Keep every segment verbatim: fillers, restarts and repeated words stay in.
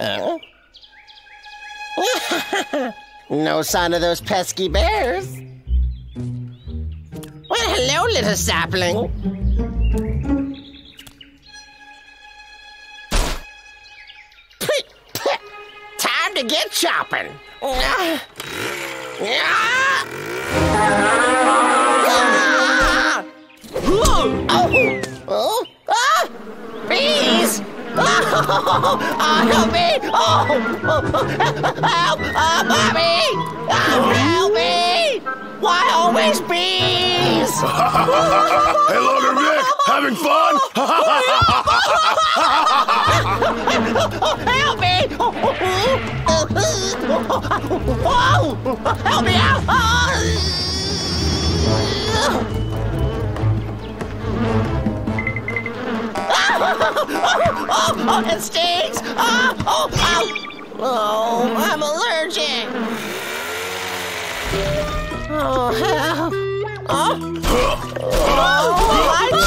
uh? No sign of those pesky bears. Well, hello, little sapling. Time to get chopping. Uh, uh, Oh! Oh! Ah! Bees! Oh! Oh, help me! Oh! Oh! Oh! Help! Oh, Mommy! Oh, help me! Why always bees? Hey, Logan, Vick! Having fun? Help me! Whoa! Help me out! Oh! Oh, oh, oh, oh, it stings! Oh, oh, oh, oh, I'm allergic! Oh, hell. Oh, oh my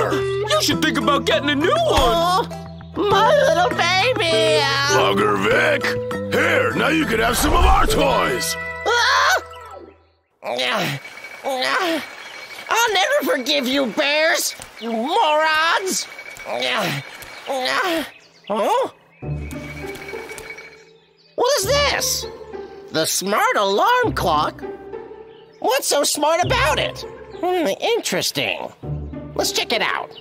chainsaw! You should think about getting a new one! Oh, my little baby! Slugger Vick! Here, now you can have some of our toys! Ah. I'll never forgive you, bears! You morons! Huh? What is this? The smart alarm clock? What's so smart about it? Hmm, interesting. Let's check it out.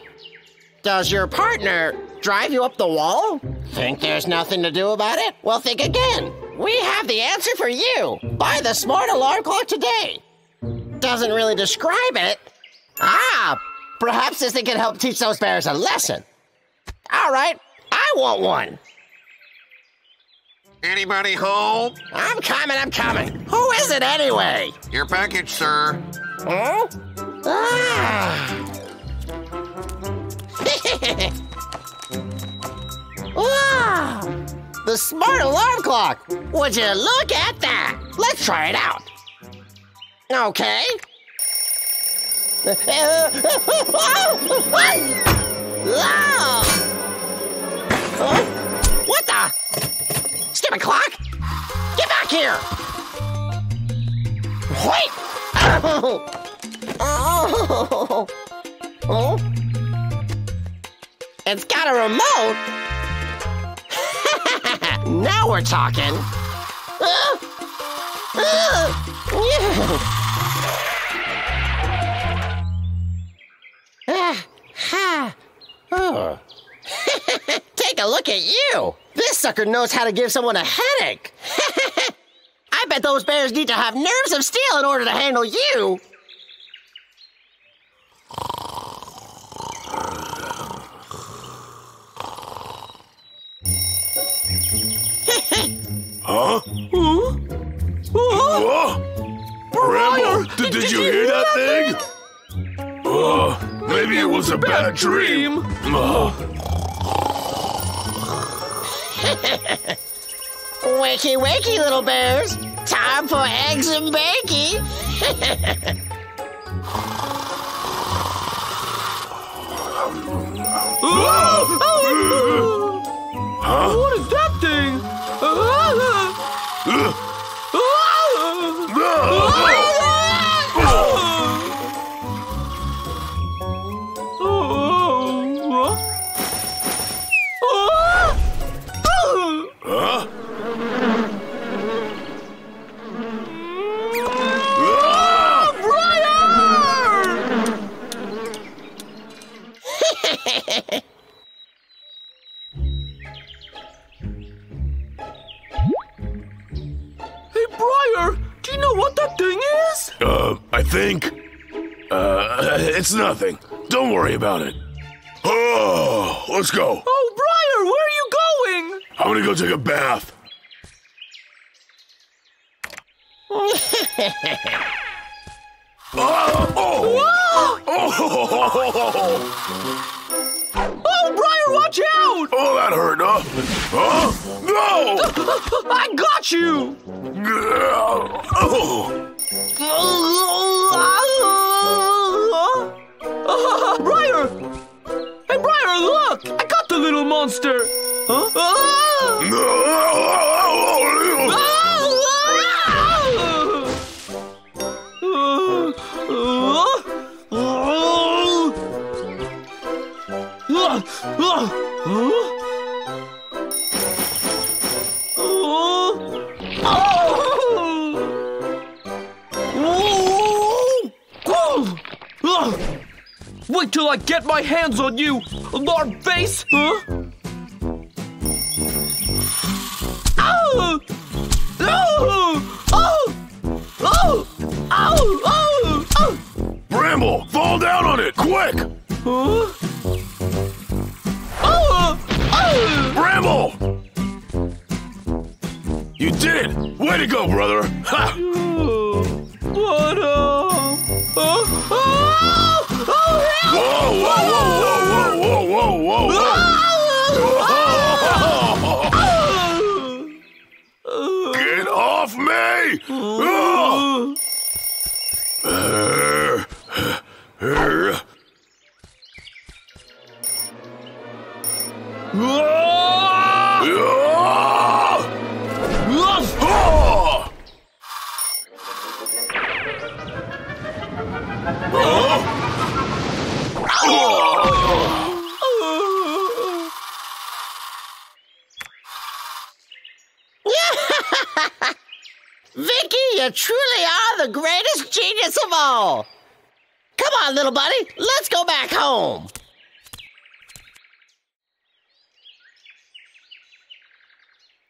Does your partner drive you up the wall? Think there's nothing to do about it? Well, think again. We have the answer for you. Buy the smart alarm clock today. Doesn't really describe it. Ah, perhaps this thing can help teach those bears a lesson. All right, I want one. Anybody home? I'm coming, I'm coming. Who is it anyway? Your package, sir. Huh? Ah. Wow. The smart alarm clock. Would you look at that? Let's try it out. Okay. Oh, what the? Stupid clock! Get back here! Wait! Oh! Oh! Oh! It's got a remote! Now we're talking! Uh, uh, yeah. Take a look at you! This sucker knows how to give someone a headache! I bet those bears need to have nerves of steel in order to handle you! Huh? Huh? Huh? Bramble, did, did you hear that thing? thing? Uh, maybe it was a bad dream. Uh. Wakey, wakey, little bears. Time for eggs and bakey. Oh, oh, huh? What is that thing? Uh. Uh. Uh. Uh. Think? Uh, it's nothing. Don't worry about it. Oh, let's go. Oh, Briar, where are you going? I'm gonna go take a bath. Oh, oh. Oh. Oh, Briar, watch out! Oh, that hurt, huh? Huh? No! I got you! Oh. Oh. Wait till I get my hands on you, lard face! Huh? Ow! Oh! Oh! Oh! Ow! Oh! Oh! Bramble, fall down on it, quick! Huh? Oh! Oh! Bramble! You did it! Way to go, brother! Ha! What up? Oh! Oh! Oh! Help! Whoa! Whoa! Whoa! Whoa! Whoa! Whoa! Whoa! Whoa! Oh! Oh! Get off me! Oh! Uh, uh, uh. Vicky, you truly are the greatest genius of all. Come on, little buddy, let's go back home.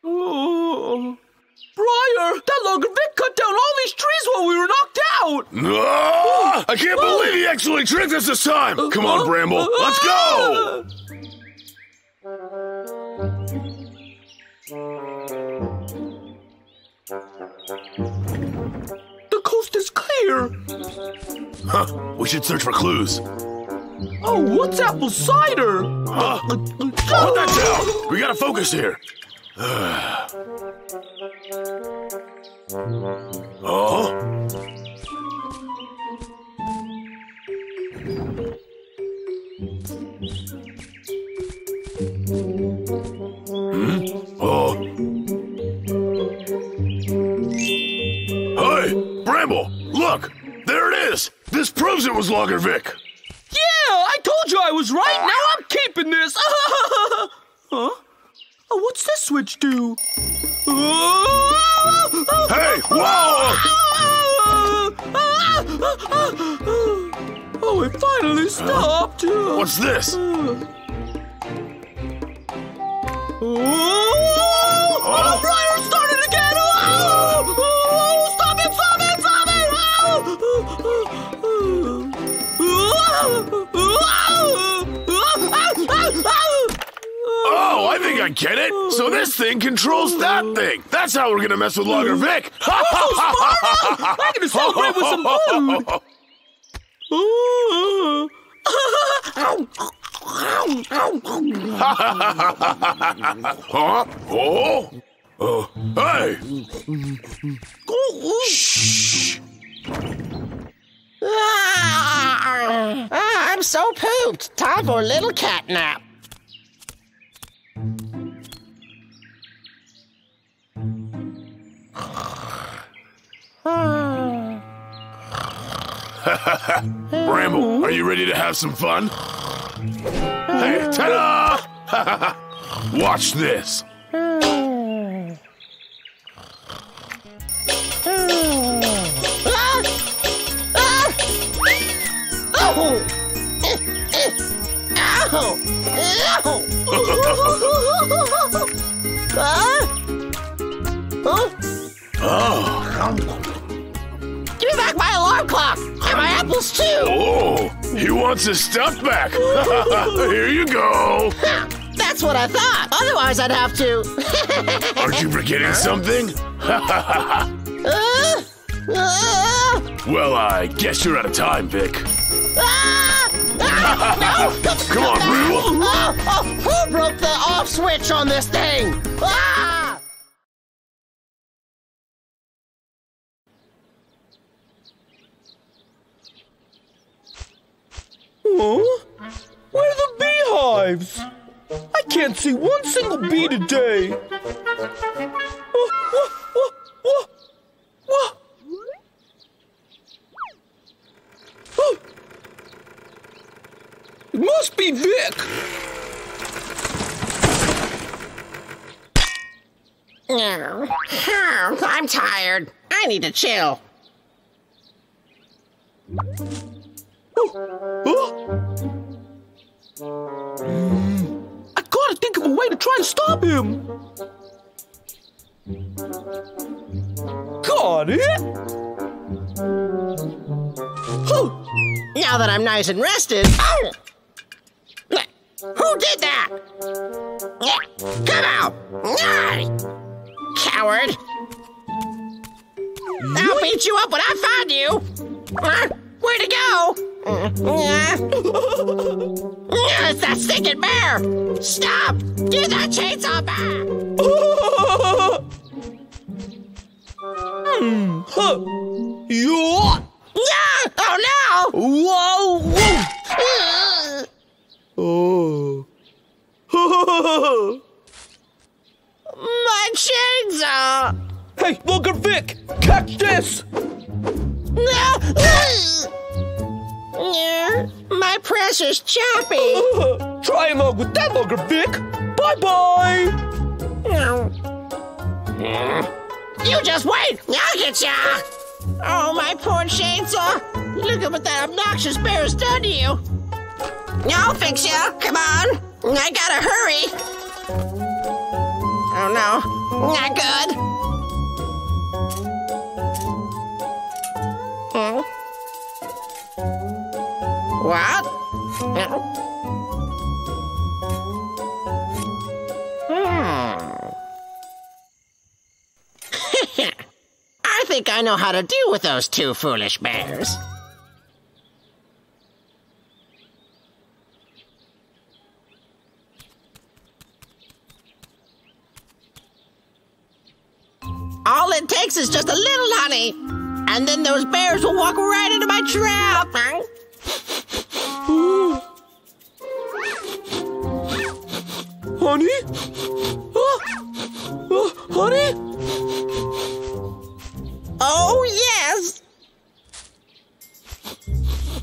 Oh. Briar, that longer Vick cut down all these trees while we were knocked out. No, oh. I can't oh. believe he actually tricked us this time. Uh, Come on, uh, Bramble, uh, let's go. The coast is clear. Huh, we should search for clues. Oh, what's apple cider? Huh? Uh, uh, Put that down. We gotta focus here. Oh? Hmm? Oh. Hey, Bramble, look! There it is! This proves it was Lager Vick! Yeah, I told you I was right! Now I'm keeping this! Huh? Oh, what's this switch do? Oh! Hey! Whoa! Oh, it finally stopped! Huh? What's this? Oh! Oh, Briar started again! Oh! Oh! Stop it! Stop it! Stop it! Oh! Oh, I think I get it. So this thing controls that thing. That's how we're gonna mess with Lager Vick. Oh, so smart! I'm gonna celebrate with some food. Huh? Oh? Oh. Hey! Shh. Ah, I'm so pooped. Time for a little cat nap. Bramble, are you ready to have some fun? Hey, ta-da! Watch this. Oh. Give me back my alarm clock and my apples, too! Oh, he wants his stuff back! Here you go! Huh, that's what I thought! Otherwise, I'd have to... Aren't you forgetting something? uh, uh, well, I guess you're out of time, Vick. Ah, ah, no, come, come on, Bramble! Oh, oh, who broke the off switch on this thing? Ah! Huh? Where are the beehives? I can't see one single bee today. Oh, oh, oh, oh, oh. It must be Vick. No. Oh, I'm tired. I need to chill. Oh. Oh. I gotta think of a way to try to stop him. Got it. Oh. Now that I'm nice and rested. Oh. Who did that? Come out! Coward! I'll beat you up when I find you! Way to go! It's that stinking bear! Stop! Get that chainsaw back! Oh no! Whoa! Whoa. Oh. My chainsaw! Hey, look at Vick! Catch this! No! Yeah, my precious Chappy! Try along with that, Logger Vick! Bye bye! You just wait! I'll get ya! Oh, my poor chainsaw! Look at what that obnoxious bear has done to you! I'll fix you. Come on. I gotta hurry. Oh, no. Not good. Hmm? What? Hmm. I think I know how to deal with those two foolish bears. All it takes is just a little honey, and then those bears will walk right into my trap. Honey? Oh, oh, honey? Oh, yes.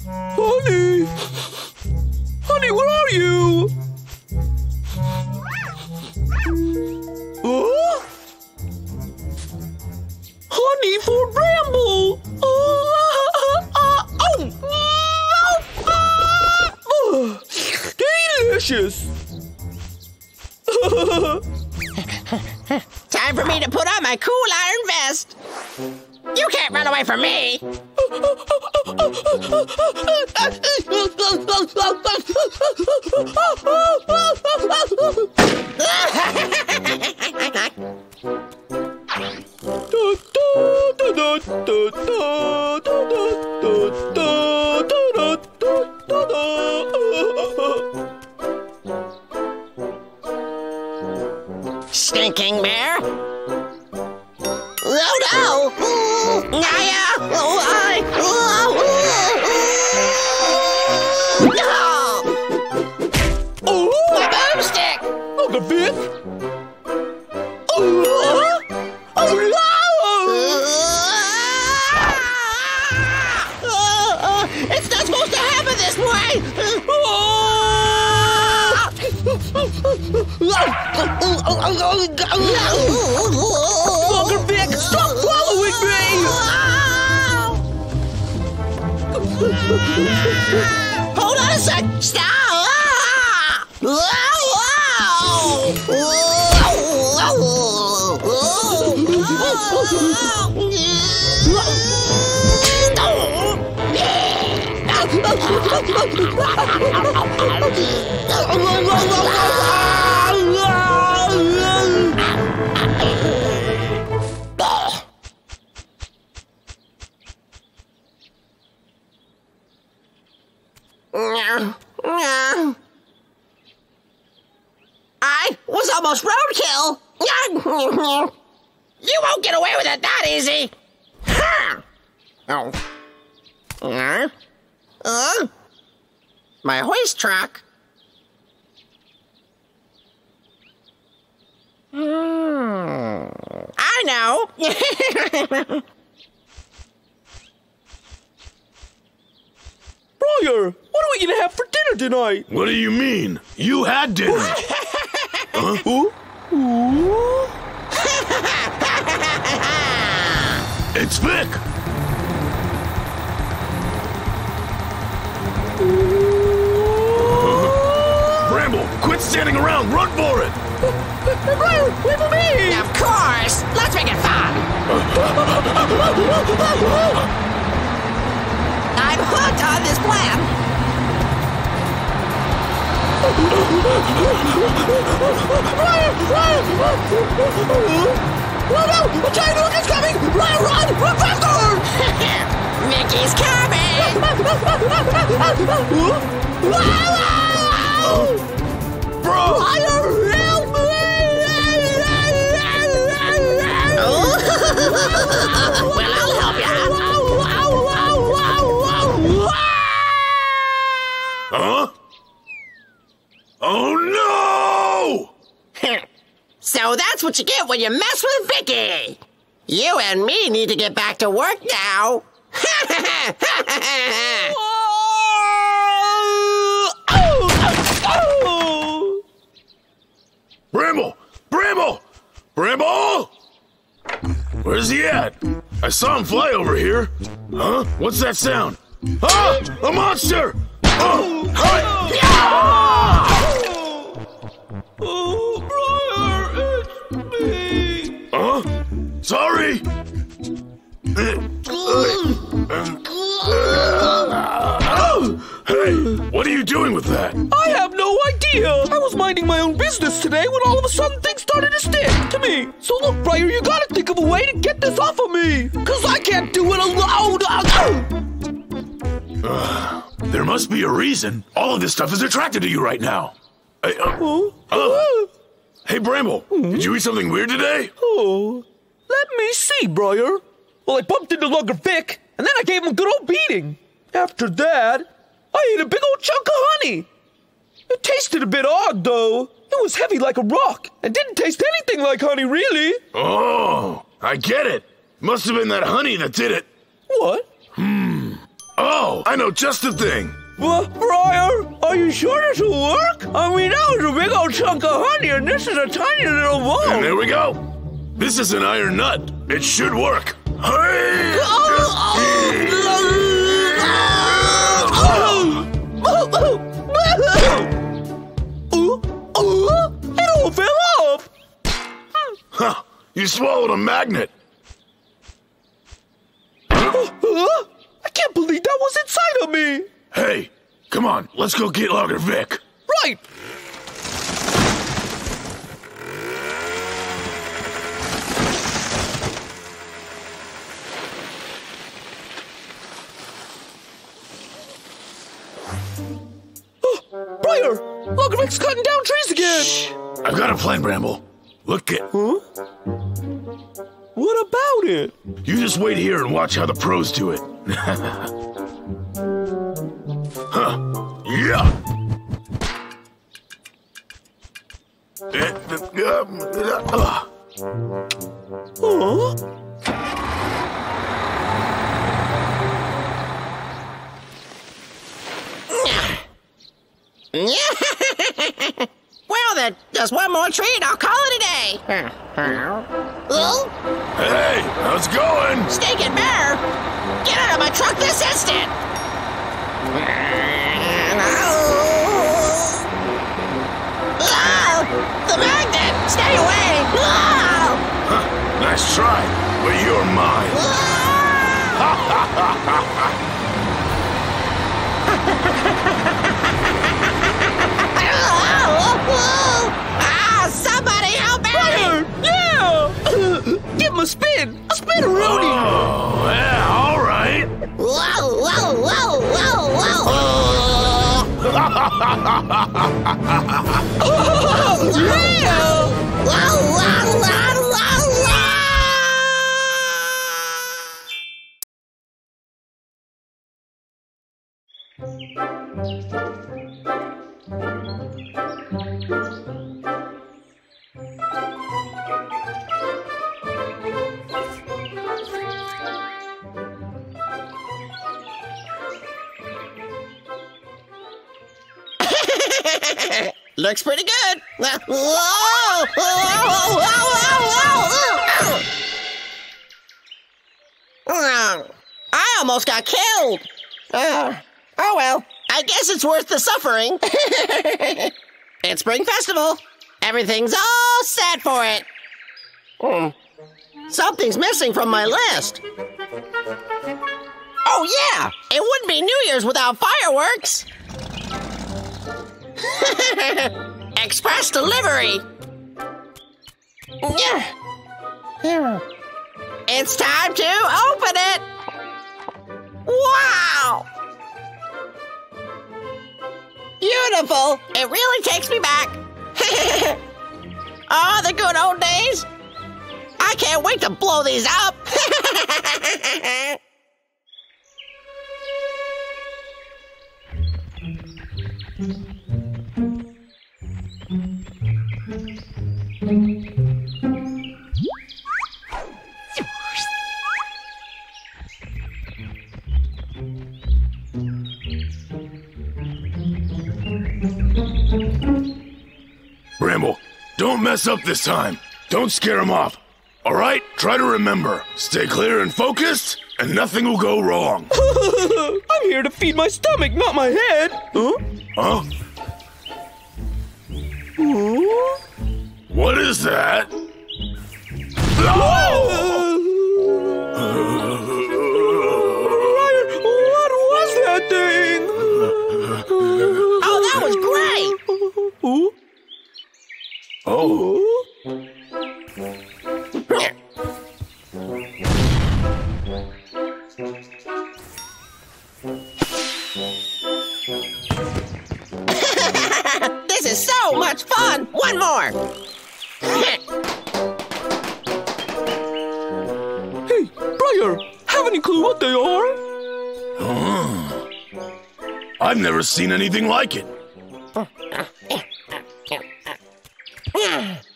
Honey? Honey, where are you? Oh? Honey for Bramble! Oh, uh, uh, oh, uh, uh, oh. Delicious! Time for me to put on my cool iron vest! You can't run away from me! Stinking bear! Oh no! Naya! Oh, I! No! Oh! My boomstick! Oh, the bit! Oh! Oh no! It's not supposed to happen this way! Logger Vick, stop following me! Hold on a sec! Stop! I was almost roadkill. You won't get away with it that easy. Huh. Oh. Uh. Uh. My hoist truck. Mm. I know. Royer, what are we gonna have for dinner tonight? What do you mean? You had dinner. Huh? Ooh. Ooh. It's Vick! Bramble, quit standing around! Run for it! Wait for me! Of course! Let's make it fun! I'm hooked on this plan! Oh no! A giant hook is coming! Run, run! Run faster! Mickey's coming! Bro! Are you help me? Well, I'll help you. Huh? Oh no! So that's what you get when you mess with Vicky! You and me need to get back to work now! Bramble! Bramble! Bramble! Where's he at? I saw him fly over here. Huh? What's that sound? Ah! A monster! Oh! Hi! Yeah! Oh, bro! Huh? Sorry! Hey, what are you doing with that? I have no idea! I was minding my own business today when all of a sudden things started to stick to me! So look, Briar, you gotta think of a way to get this off of me! Cause I can't do it alone! Uh, there must be a reason. All of this stuff is attracted to you right now. I, uh, oh. uh. Hey, Bramble, mm-hmm. Did you eat something weird today? Oh, let me see, Briar. Well, I bumped into Lugger Vick, and then I gave him a good old beating. After that, I ate a big old chunk of honey. It tasted a bit odd, though. It was heavy like a rock and didn't taste anything like honey, really. Oh, I get it. Must have been that honey that did it. What? Hmm. Oh, I know just the thing. Well, Briar, are you sure this will work? I mean, that was a big old chunk of honey, and this is a tiny little ball. And there we go. This is an iron nut. It should work. It all fell off. Huh. You swallowed a magnet. I can't believe that was inside of me. Hey, come on, let's go get Lugger Vick. Right! Oh, Briar! Lugger Vick's cutting down trees again! Shh. I've got a plan, Bramble. Look at... Huh? What about it? You just wait here and watch how the pros do it. Huh. Yeah. Huh? Well, then, just one more treat, I'll call it a day. Oh? Hey, how's it going? Stinking bear! Get out of my truck this instant! Oh, the magnet! Stay away! Oh. Huh, nice try, but you're mine. Ah, oh, somebody help me! Fire. Yeah! Give him a spin! A spin, Rudy! Oh, yeah, all right. Whoa, whoa, whoa, whoa! Looks pretty good. it! Whoa! Whoa! Whoa! Whoa! Whoa! I almost got killed! Uh, oh well, I guess it's worth the suffering. It's Spring Festival. Everything's all set for it. Mm. Something's missing from my list. Oh, yeah! It wouldn't be New Year's without fireworks! Express delivery! Yeah. It's time to open it! Wow! Beautiful! It really takes me back! Oh, the good old days! I can't wait to blow these up! Bramble, don't mess up this time. Don't scare him off. All right? Try to remember. Stay clear and focused, and nothing will go wrong. I'm here to feed my stomach, not my head. Huh? Huh? Ooh? What is that? Oh! Ryan, what was that thing? Oh, that was great! Ooh? Oh. This is so much fun! One more! Hey, Briar! Have any clue what they are? Oh. I've never seen anything like it.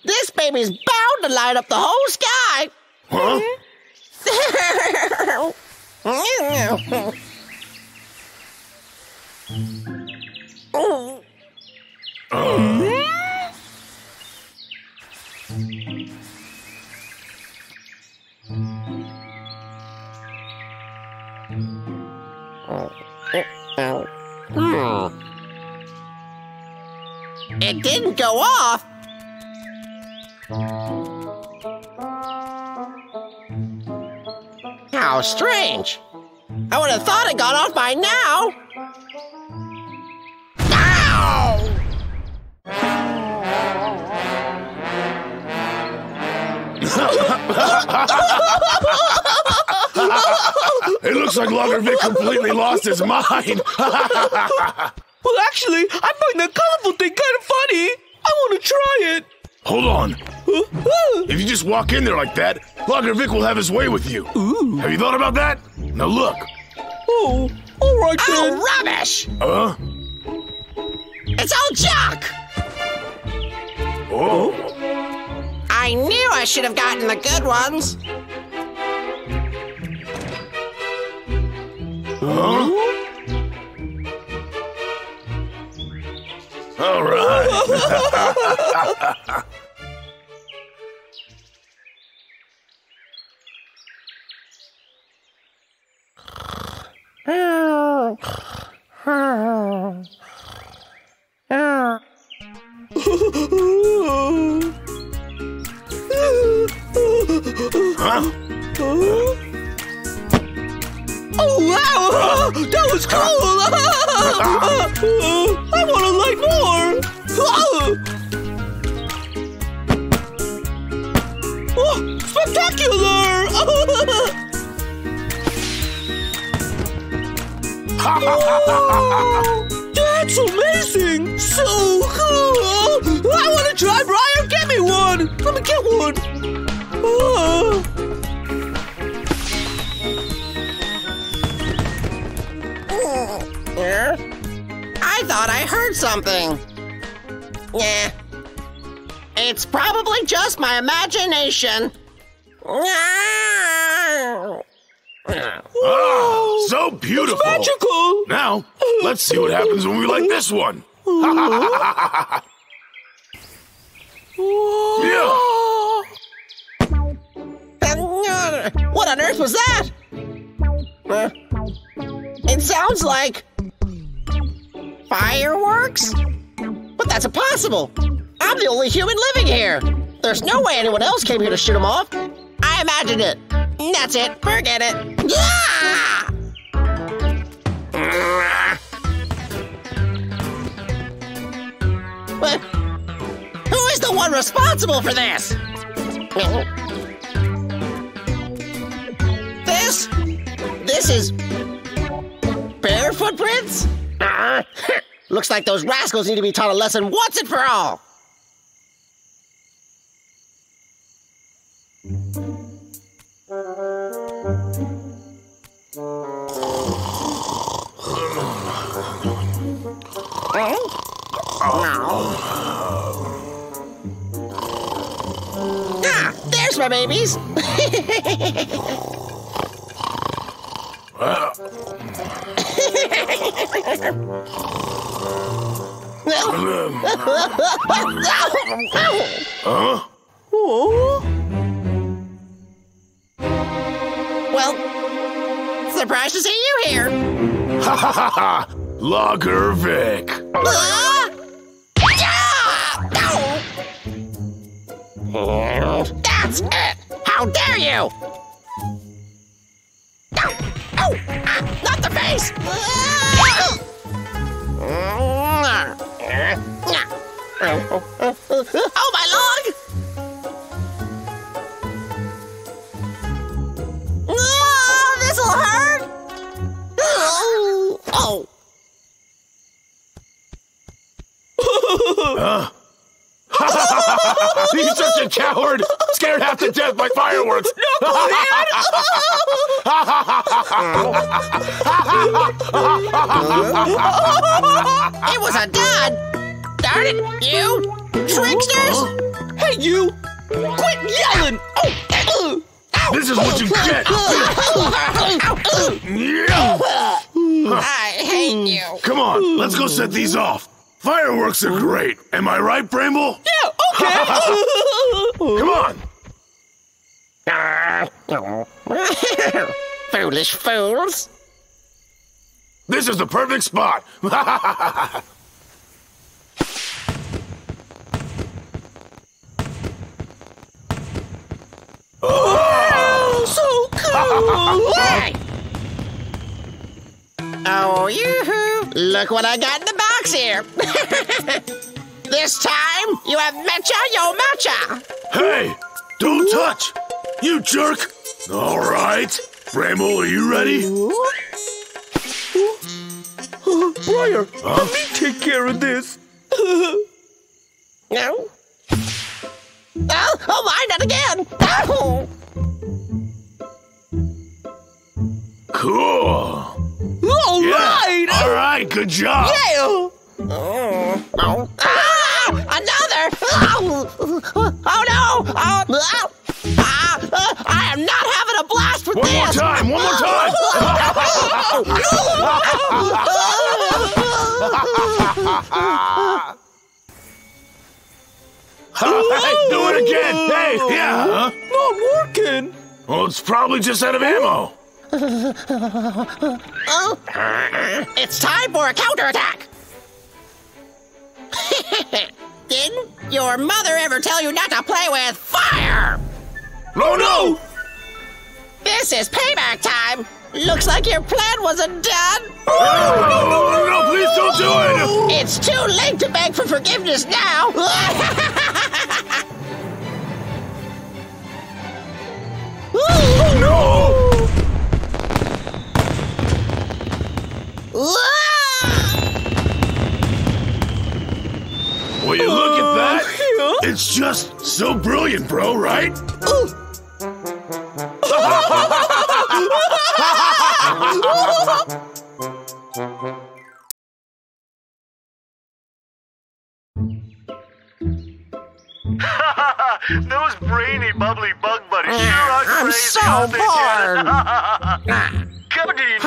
This baby's bound to light up the whole sky! Huh? Oh. Uh. It didn't go off. How strange. I would have thought it got off by now. Ow! It looks like Logger Vick completely lost his mind. Well, actually, I find that colorful thing kind of funny. I want to try it. Hold on. If you just walk in there like that, Logger Vick will have his way with you. Ooh. Have you thought about that? Now look. Oh, all right then. Oh, rubbish! Huh? It's all junk! Oh. I knew I should have gotten the good ones. Huh? All right. Huh? Oh, wow! That was cool! I want to light more! Oh, spectacular! Oh, that's amazing! So cool! I want to try, Brian! Get me one! Let me get one! Oh. Yeah. I thought I heard something. Yeah. It's probably just my imagination. Oh, oh. So beautiful. It's magical. Now, let's see what happens when we light this one. Whoa. Yeah. What on earth was that? Uh, it sounds like fireworks? But that's impossible. I'm the only human living here. There's no way anyone else came here to shoot them off. I imagined it. That's it. Forget it. Yeah! But who is the one responsible for this? This? This is... bare footprints? Looks like those rascals need to be taught a lesson once and for all. Ah, there's my babies. Huh? Well, surprised to see you here. Ha ha ha ha! Logger Vick. Ah! Yeah! That's it! How dare you! Oh! Oh! Ah, not the face! Ah! Oh, my log! Oh, this'll hurt! Oh! Huh? He's such a coward! Scared half to death by fireworks! No, it was a dud! Darn it, you tricksters! Hey, you! Quit yelling! Oh. This is what you get! I hate you! Come on, let's go set these off! Fireworks are great. Am I right, Bramble? Yeah, okay. Come on. Foolish fools. This is the perfect spot. Wow, so cool. Hey. Oh, yoo-hoo. Look what I got in the box here. This time, you have matcha, yo matcha. Hey, don't touch, you jerk. All right, Bramble, are you ready? Uh, Briar, huh? Let me take care of this. No. Oh, oh my, not again. Oh. Cool. All yeah. right! All right, good job! Yeah! Oh, oh. Ah, another! Oh, oh no! Oh, oh. Ah, uh, I am not having a blast with one this! One more time! One more time! Do it again! Hey, yeah! Huh? Not working! Well, it's probably just out of ammo. Oh, it's time for a counterattack! Did your mother ever tell you not to play with fire? No, no! This is payback time! Looks like your plan wasn't done! No, no, no, no, no, no, please don't do it! It's too late to beg for forgiveness now! Oh, no! Will you look at that? Yeah. It's just so brilliant, bro, right? Those brainy, bubbly bug buddies sure are crazy. I'm so bored. Coming to you now with a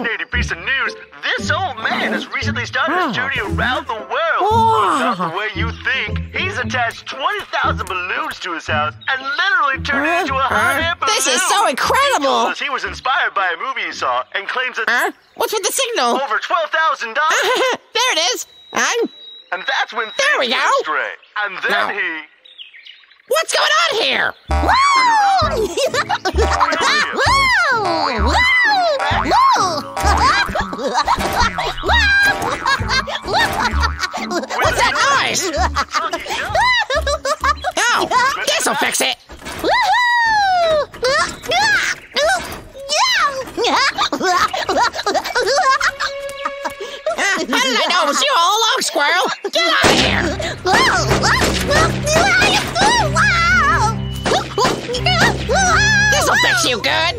fascinating piece of news. This old man has recently started a studio around the world Wow. Not the way you think. He's attached twenty thousand balloons to his house and literally turned uh, it into a hot uh, air balloon. This is so incredible. He told us he was inspired by a movie he saw and claims that... Uh, what's with the signal? Over twelve thousand dollars. There it is. I'm... And that's when there we go. Stray. And then no. he... What's going on here? Woo! Woo! Woo! What's that noise? Oh, this'll fix it. How did I know it was you all along, Squirrel? Get out of here! This'll fix you good.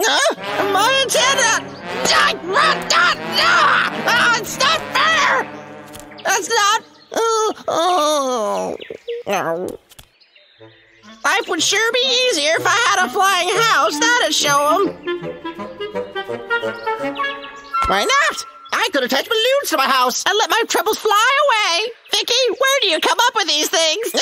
Huh? My antenna! Oh, it's not fair! That's not... Oh, oh. Life would sure be easier if I had a flying house. That'd show them. Why not? I could attach balloons to my house and let my troubles fly away. Vicky, where do you come up with these things?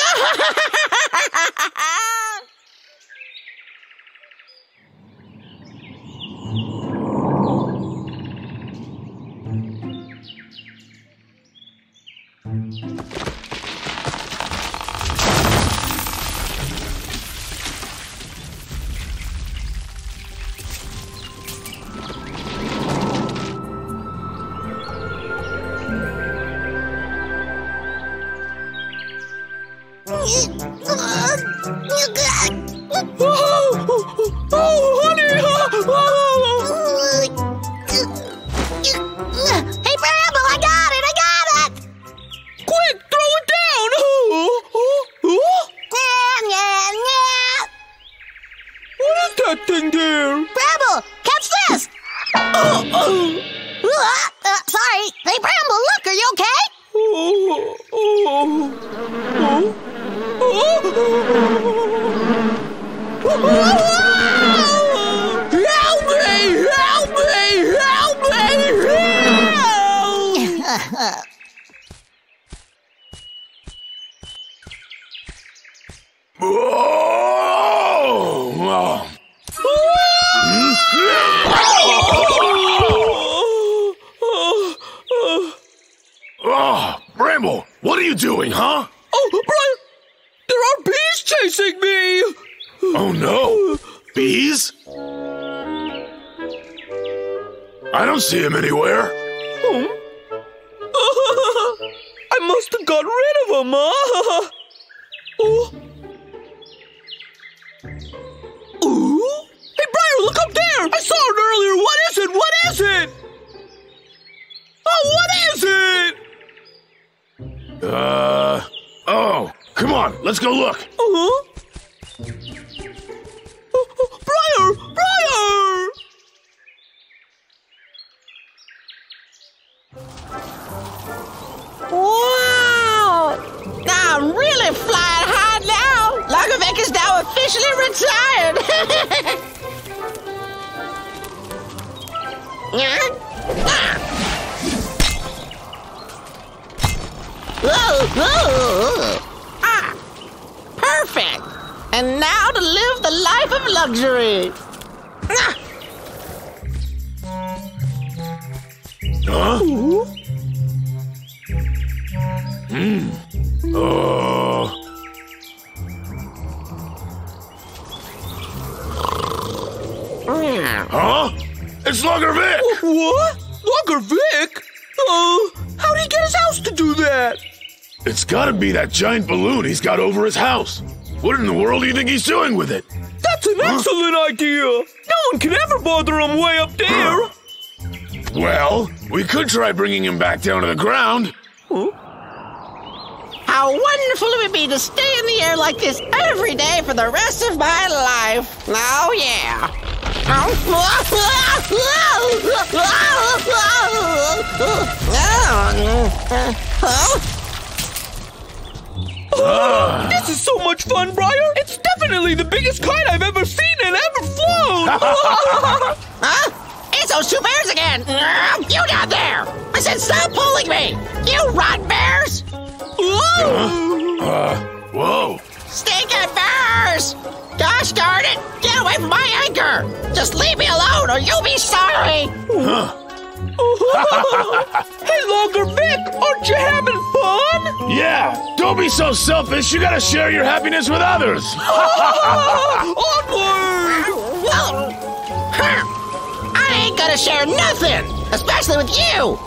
See him anywhere? Hmm. I must have got rid of him, huh? Oh. Ooh. Hey, Briar, look up there! I saw it earlier! What is it? What is it? Oh, what is it? Uh, oh, come on, let's go look. Uh-huh. Luxury. Ah. Huh? Hmm. Uh. Huh? It's Logger Vick. What? Logger Vick? Oh, uh, how did he get his house to do that? It's got to be that giant balloon he's got over his house. What in the world do you think he's doing with it? That's an excellent huh? idea! No one can ever bother him way up there! Well, we could try bringing him back down to the ground. Huh? How wonderful it would be to stay in the air like this every day for the rest of my life! Oh, yeah! Oh. Oh. Oh. This This is so much fun, Briar. It's definitely the biggest kite I've ever seen and ever flown. Huh? It's those two bears again. You down there. I said stop pulling me. You rotten bears. Whoa. Uh, uh, whoa. Stinking bears. Gosh darn it. Get away from my anchor. Just leave me alone or you'll be sorry. Huh. Hey, Longer Vick, aren't you having fun? Yeah, don't be so selfish. You gotta share your happiness with others. Oh, onward! Well, I ain't gonna share nothing, especially with you.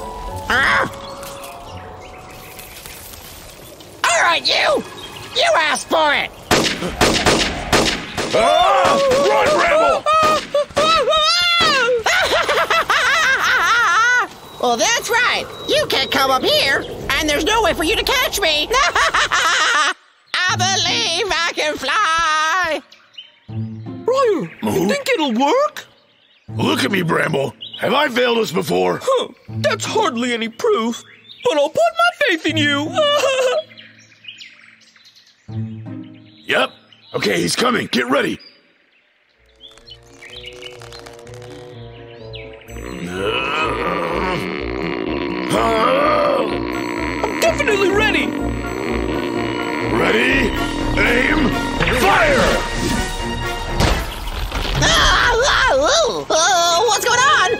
All right, you. You asked for it. Ah, run, Ramble! Well, that's right. You can't come up here, and there's no way for you to catch me. I believe I can fly. Briar, oh? You think it'll work? Look at me, Bramble. Have I failed us before? Huh. That's hardly any proof, but I'll put my faith in you. Yep. Okay, he's coming. Get ready. I'm definitely ready! Ready, aim, fire! Ah, uh, what's going on?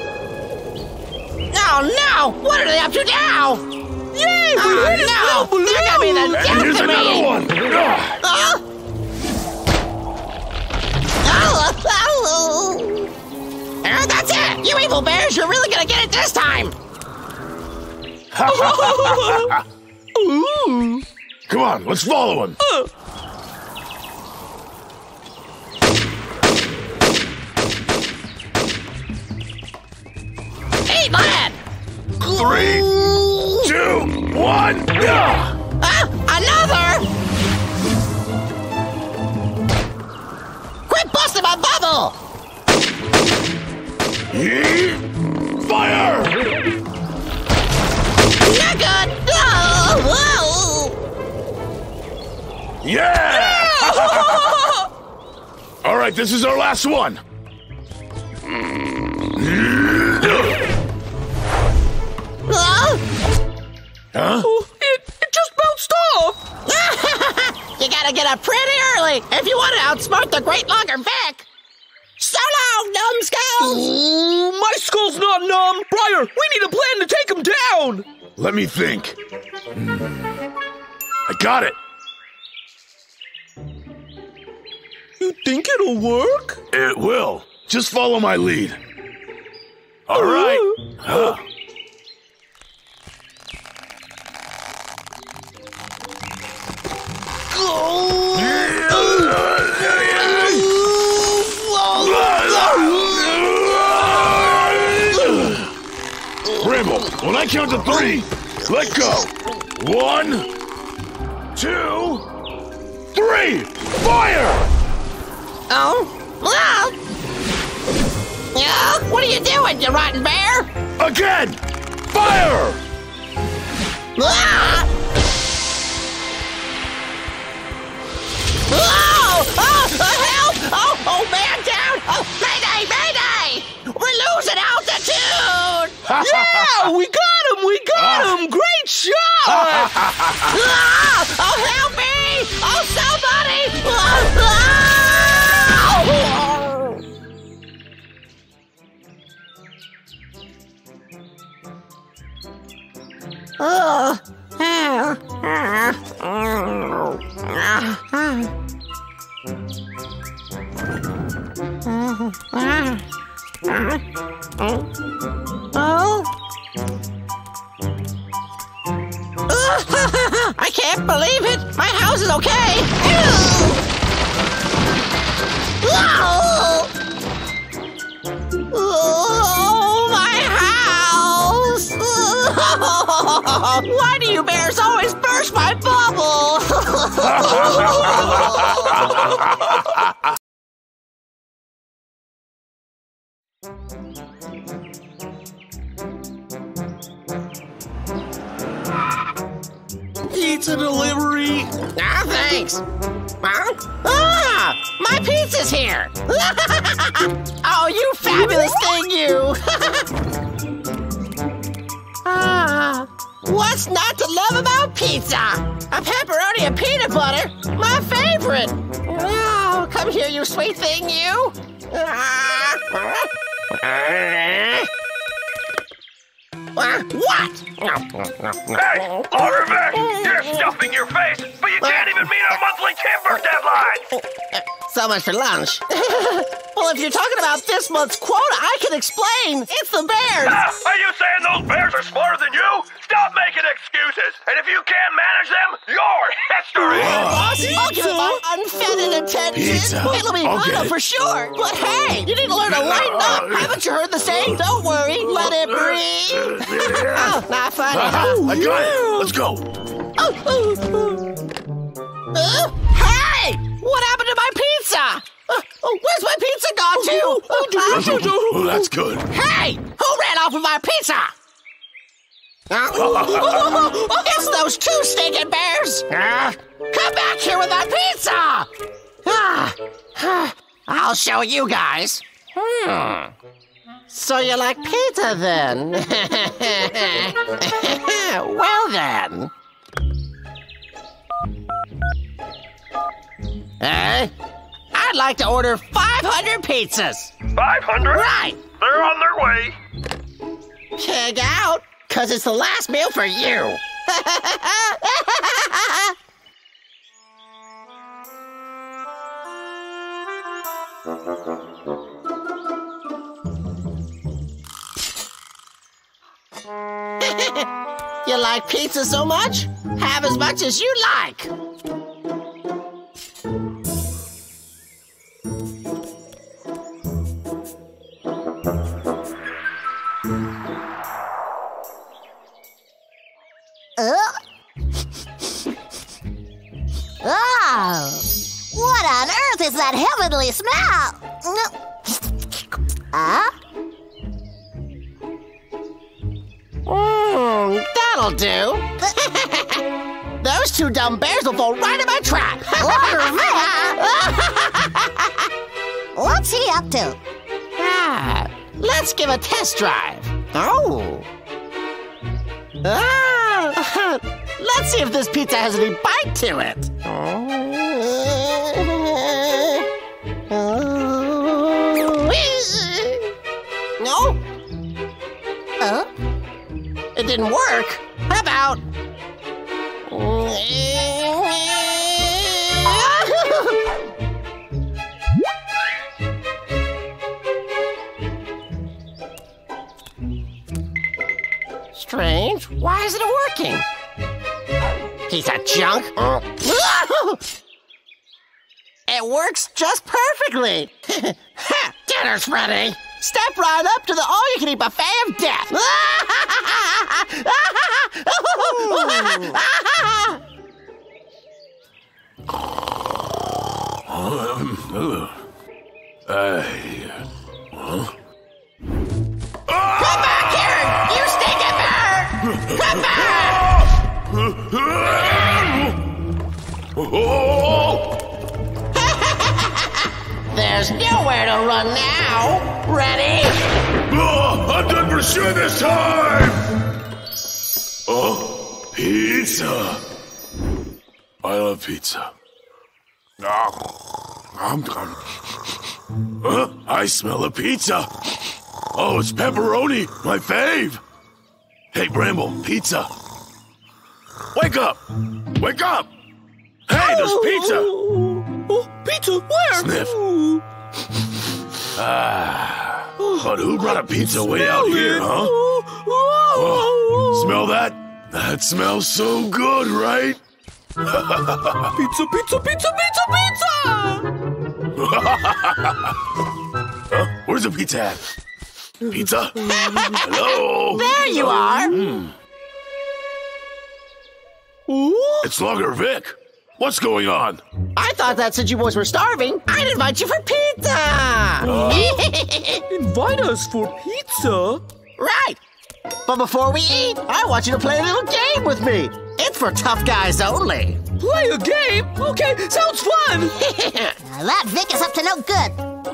Oh no! What are they up to now? Yay! We oh, hit no! It They're gonna be the death here's of another me. One! Ah. Uh. Oh, oh. Uh, that's it! You evil bears, you're really gonna get it this time! Ooh. Come on, let's follow him. Uh. Eat that! Three, Ooh. two, one, go! Uh, another! Quit busting my bubble! Yeah. Fire! Not good! Oh, whoa. Yeah! Yeah. All right, this is our last one. Huh? Huh? Oh, it, it just bounced off! You gotta get up pretty early if you want to outsmart the great Longer Vick. So long, numbskulls! Ooh, my skull's not numb! Briar, we need a plan to take him down! Let me think. I got it. You think it'll work? It will. Just follow my lead. All uh-huh. right. Huh. When I count to three, let go. One, two, three, fire! Oh, well. Yeah, what are you doing, you rotten bear? Again, fire! Ah! Oh, oh, help! Oh, oh, man down! Oh, mayday, mayday! We're losing altitude! Yeah, we got him! We got ah. him! Great shot! Ah, oh, help me! Oh, somebody! Oh, oh. Oh. Oh. I can't believe it. My house is okay. Oh, my house. Why do you bears always burst my bubble? pizza delivery. Ah, thanks. Huh? Ah, my pizza's here. Oh, you fabulous thing, you. Ah, what's not to love about pizza? A pepperoni and peanut butter, my favorite. Oh, come here, you sweet thing, you. Ah. Uh, what? Hey, order back! You're stuffing your face, but you can't even meet our monthly timber deadline! So much for lunch. Well, if you're talking about this month's quota, I can explain. It's the bears. Ah, are you saying those bears are smarter than you? Stop making excuses. And if you can't manage them, you're history. Uh, Boss, I'll give it my unfettered attention. Pizza. It'll be mono for sure. But hey, you need to learn to lighten up. Haven't you heard the saying? Don't worry, let it breathe. Oh, not funny. Huh? I got it. Let's go. Oh, oh, oh. Uh, hey, what happened to my pizza? Uh, oh, where's my pizza gone to? Oh, oh, oh, oh, oh, that's good. Hey, who ran off with my pizza? Uh, oh, oh, oh, it's those two stinking bears. Uh, Come back here with that pizza. Uh, uh, I'll show you guys. Hmm. So you like pizza then? Well then. Eh? Uh, I'd like to order five hundred pizzas. five hundred? Right. They're on their way. Check out, because it's the last meal for you. You like pizza so much? Have as much as you like. Oh, what on earth is that heavenly smell? Huh? Mmm, that'll do. Those two dumb bears will fall right in my trap. What's he up to? Ah, let's give a test drive. Oh. Ah. Let's see if this pizza has any bite to it. No? Huh? It didn't work. How about? Strange. Why isn't it working? Piece of junk. It works just perfectly. Dinner's ready. Step right up to the all-you-can-eat buffet of death. Come back here, you stinking bird! Come back! There's nowhere to run now. Ready? Oh, I'm done for sure this time. Oh, pizza! I love pizza. I'm done. Huh? I smell a pizza. Oh, it's pepperoni, my fave. Hey, Bramble, pizza. Wake up! Wake up! Hey, there's pizza! Oh, pizza, where? Sniff. Ah, but who brought a pizza way out here, huh? Oh, smell that? That smells so good, right? Pizza, pizza, pizza, pizza, pizza! Huh? Where's the pizza at? Pizza? Hello? There you are! Mm. It's Logger Vick. What's going on? I thought that since you boys were starving, I'd invite you for pizza. Uh, invite us for pizza? Right. But before we eat, I want you to play a little game with me. It's for tough guys only. Play a game? Okay, sounds fun! Now that Vick is up to no good.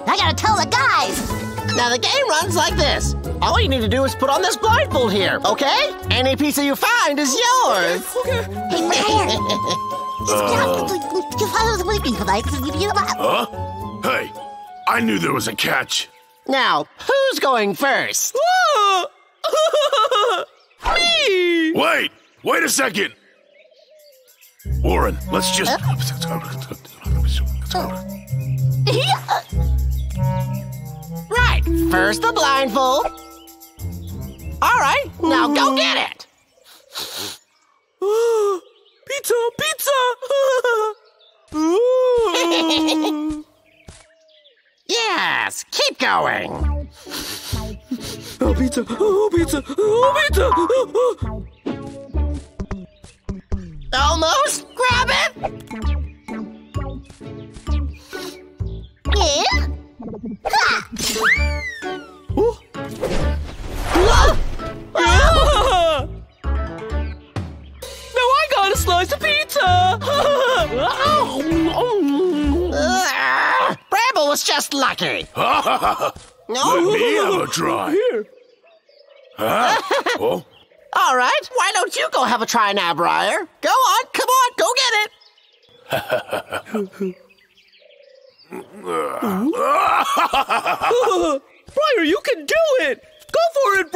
I gotta tell the guys! Now the game runs like this. All you need to do is put on this blindfold here, okay? Any pizza you find is yours! Okay, okay. Hey, Brian! Huh? Hey, I knew there was a catch. Now, who's going first? Me! Wait! Wait a second! Warren, let's just... Right, first the blindfold. All right, now go get it! Pizza, pizza! Yes, keep going. Oh, pizza, oh, pizza, oh, pizza! Oh, oh. Almost! Grab it! Yeah. Ha. Oh. Whoa. Ah. Now I got a slice of pizza! uh, Bramble was just lucky! Let me have a try! Here. Huh? Oh. All right, why don't you go have a try now, Briar? Go on, come on, go get it. uh, Briar, you can do it. Go for it,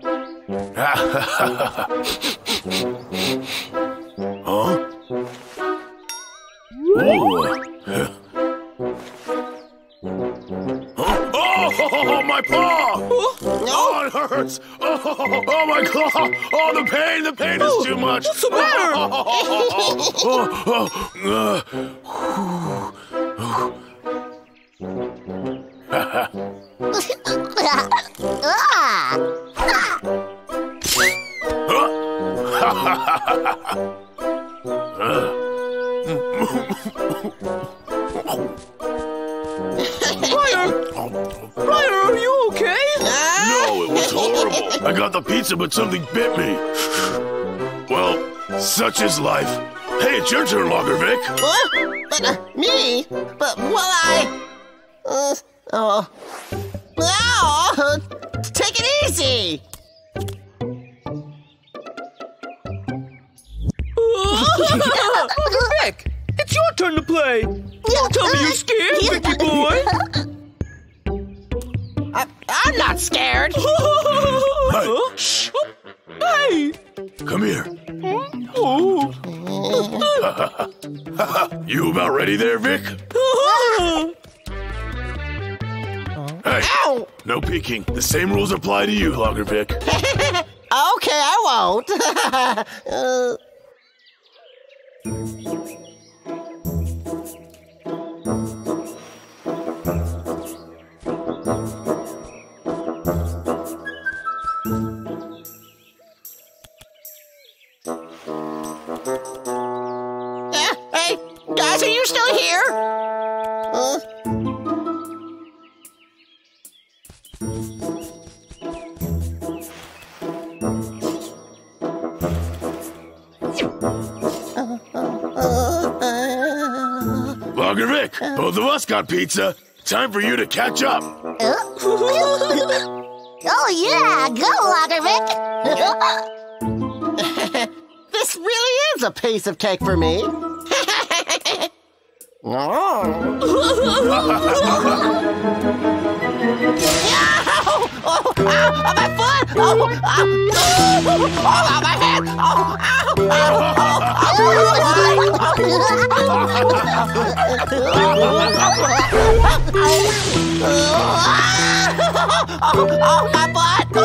Briar. Huh? Oh, my paw! Oh, oh, it hurts! Oh, oh, oh, my claw! Oh, the pain! The pain oh, is too much! What's the matter? Briar, are you okay? No, it was horrible. I got the pizza, but something bit me. Well, such is life. Hey, it's your turn, Logger Vick. What? But, uh, me? But will I? Uh, oh. Oh, take it easy. Logger Vick, it's your turn to play. Don't tell me you're scared, Vicky boy. I, I'm not scared. Hey. Shh. Hey. Come here. You about ready there, Vick? Hey. Ow. No peeking. The same rules apply to you, Logger Vick. Okay, I won't. uh. Logger Vick, both of us got pizza. Time for you to catch up. Uh, oh, yeah, go, Logger Vick. This really is a piece of cake for me. Oh, ow, my foot! Oh, ow, oh, my head! Oh, ow, ow, oh, my butt! Oh,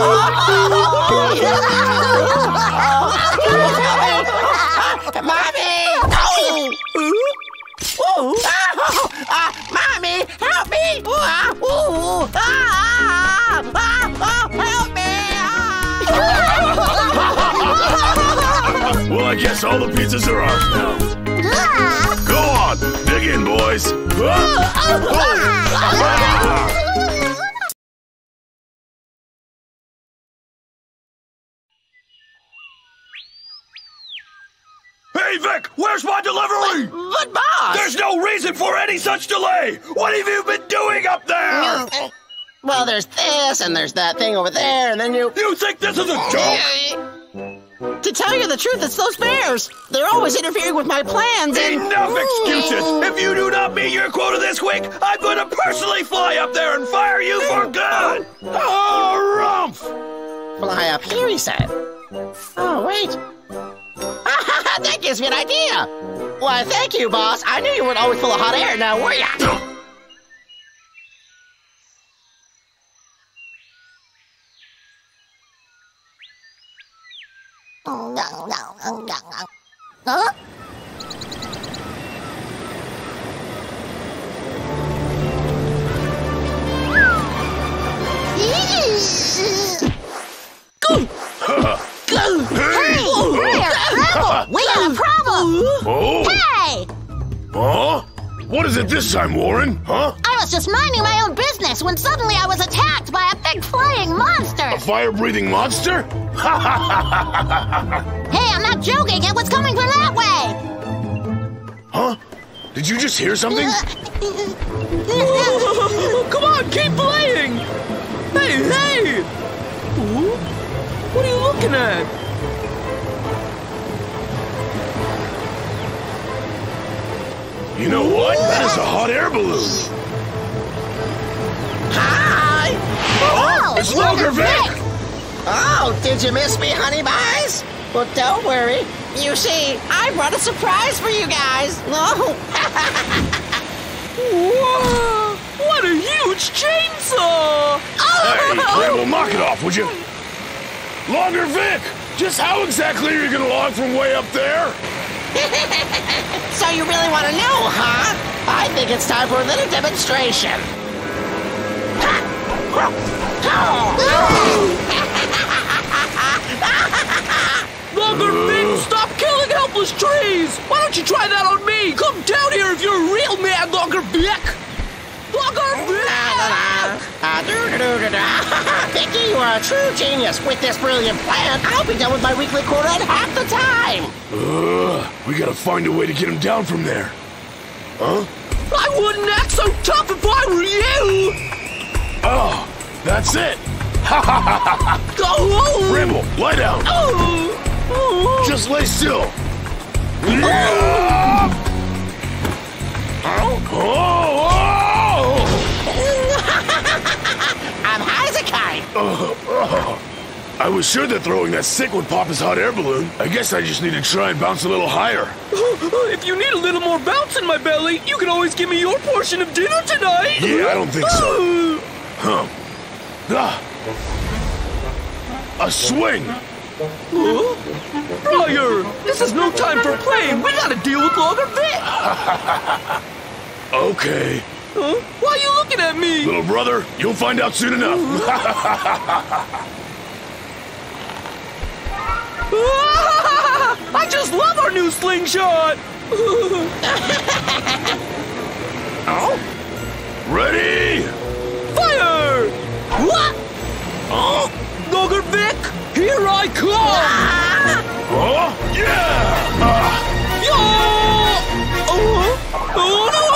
Mommy! Oh, uh, Mommy, help me! Ooh, ah, ooh, ah, ah, ah, ah, help me! Well, I guess all the pizzas are ours now. Go on, dig in, boys. Vick! Where's my delivery? But, but boss! There's no reason for any such delay! What have you been doing up there? Think, well, there's this, and there's that thing over there, and then you... You think this is a joke? To tell you the truth, it's those bears! They're always interfering with my plans and... Enough excuses! If you do not meet your quota this week, I'm gonna personally fly up there and fire you for good! Oh, rumph! Fly up here, he said. Oh, wait... That gives me an idea! Why, thank you, boss. I knew you weren't always full of hot air now, were ya? Oh, no, no, oh, no, no. Huh? Oh. Hey! Huh? What is it this time, Warren? Huh? I was just minding my own business when suddenly I was attacked by a big flying monster! A fire-breathing monster? Ha ha ha ha! Hey, I'm not joking! It was coming from that way! Huh? Did you just hear something? Uh, Come on, keep playing! Hey, hey! Ooh, what are you looking at? You know what? That is a hot air balloon. Hi! Oh, oh it's Longer Vick! Oh, did you miss me, honey pies? Well, don't worry. You see, I brought a surprise for you guys. Oh. Whoa! What a huge chainsaw! Hey, Grandma, knock it off, would you? Longer Vick! Just how exactly are you going to log from way up there? So you really want to know, huh? I think it's time for a little demonstration. Longer Vick, stop killing helpless trees! Why don't you try that on me? Come down here if you're a real man, Longer Vick! Longer Vick! Vicky, you are a true genius. With this brilliant plan, I'll be done with my weekly quota in half the time! Ugh, we gotta find a way to get him down from there. Huh? I wouldn't act so tough if I were you! Oh, that's it! Ha ha ha ha! Go! Bramble, lie down! Oh. Oh. Just lay still! Oh. Yeah. Oh. Oh. I'm high as a kite! Oh. Oh. I was sure that throwing that stick would pop his hot air balloon. I guess I just need to try and bounce a little higher. If you need a little more bounce in my belly, you can always give me your portion of dinner tonight. Yeah, I don't think so. Huh. Ah. A swing! Huh? Briar, this is no time for playing. We gotta deal with Longer Vick. Okay. Huh? Why are you looking at me? Little brother, you'll find out soon enough. I just love our new slingshot! Oh? Ready? Fire! What? Oh? Longer Vick, here I come! Ah! Oh? Yeah! Ah. Yo! Oh! Oh no!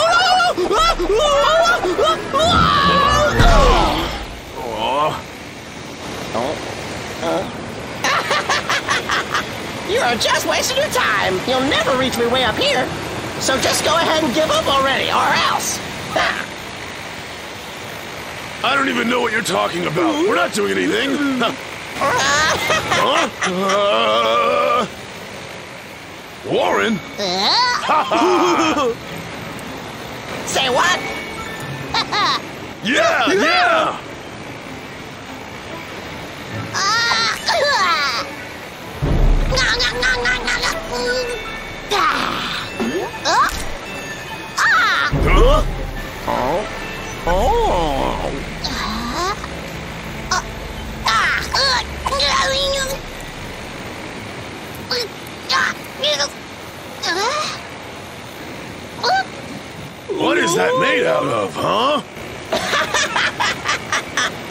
No, no. Ah. Oh. Ah. Oh. Oh. Uh. You are just wasting your time. You'll never reach me way up here. So just go ahead and give up already, or else. Ha. I don't even know what you're talking about. We're not doing anything. Uh. Huh? Uh. Warren? Uh. Say what? yeah, yeah! yeah. Uh. Huh? Oh. Oh. What is that made out of, huh?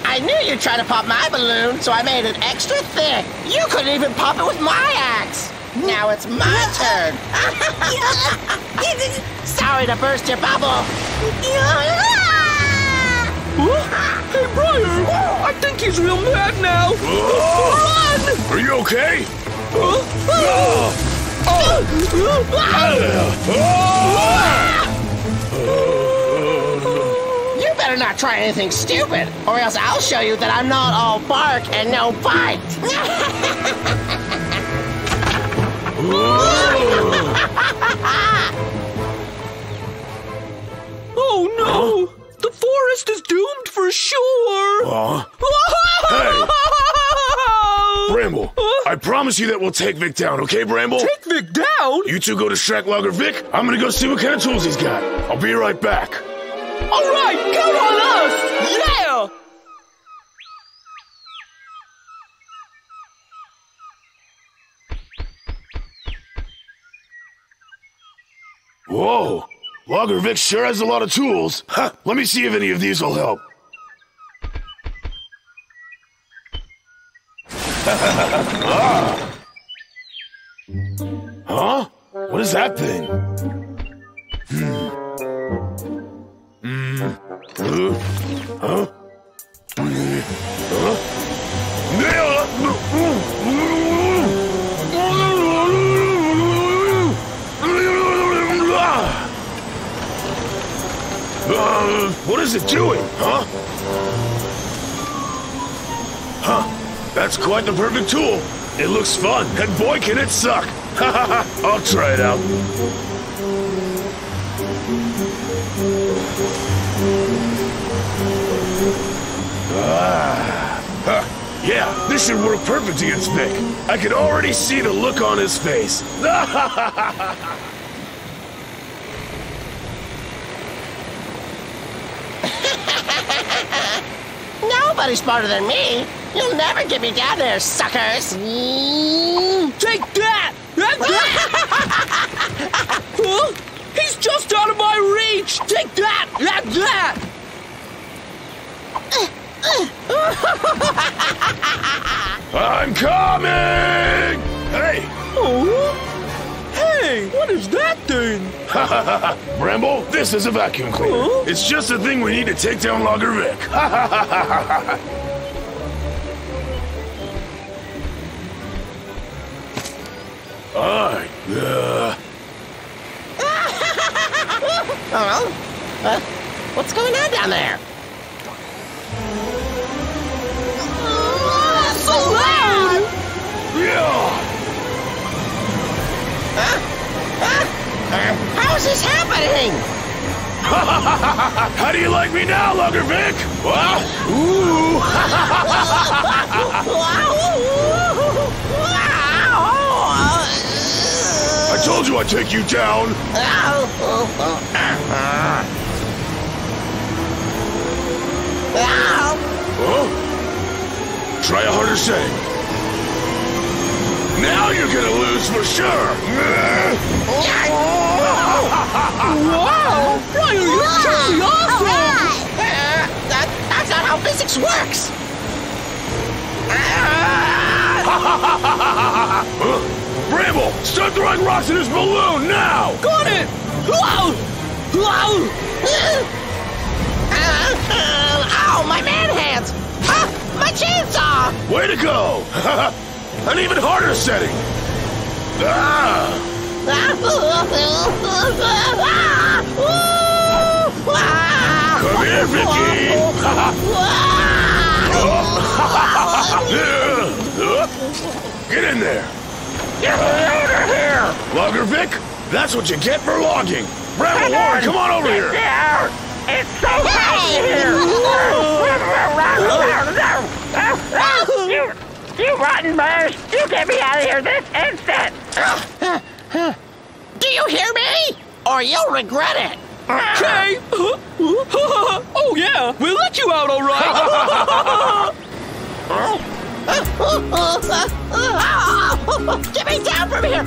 I knew you'd try to pop my balloon, so I made it extra thick. You couldn't even pop it with my axe. Now it's my turn. Sorry to burst your bubble. Hey, Brian, I think he's real mad now. Run! Are you okay? You better not try anything stupid, or else I'll show you that I'm not all bark and no bite. Oh no! Huh? The forest is doomed for sure! Uh, hey! Bramble, uh, I promise you that we'll take Vick down, okay, Bramble? Take Vick down? You two go to Schraglogger Vick. I'm gonna go see what kind of tools he's got. I'll be right back. Alright, count on us! Yeah! Whoa, Logger Vick sure has a lot of tools. Huh, let me see if any of these will help. ah. Huh? What is that thing? Hmm. Mm. Uh. Huh? Uh, what is it doing, huh? Huh, that's quite the perfect tool. It looks fun, and boy can it suck. Ha ha ha, I'll try it out. Ah, huh. Yeah, this should work perfect against Vick. I could already see the look on his face. Ha ha ha ha ha. Nobody's smarter than me. You'll never get me down there, suckers. Mm, take that! Huh? He's just out of my reach! Take that! That! That! I'm coming! Hey! Oh? Hey! What is that thing? Ha ha ha ha! Bramble, this is a vacuum cleaner. Huh? It's just a thing we need to take down Logger Vick. Ha ha ha ha ha ha! Alright, uh... oh, well, uh, what's going on down there? Uh, so loud! Yeah! Huh? Huh? Uh, how is this happening? How do you like me now, Logger Vick? Whoa. Ooh. I told you I'd take you down. Huh? Try a harder shake. Now you're gonna lose for sure! Wow! Brian, you're totally awesome! Right. Uh, that, that's not how physics works! uh, Bramble, start throwing rocks in his balloon now! Got it! Wow! Wow! Uh, ow, my man hands! Ah, my chainsaw! Way to go! An even harder setting! Ah! Come here, Vicky! Get in there! Get out of here! Logger Vick, that's what you get for logging! Bramble, Warren, come on over here! It's so hot here! You rotten birds! You get me out of here this instant! Do you hear me? Or you'll regret it! Okay! Oh yeah! We'll let you out, alright! Get me down from here!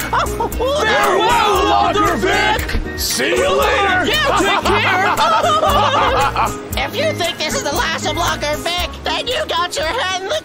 Farewell, Logger Vick! See you later! Yeah, take care! If you think this is the last of Logger Vick, then you got your head in the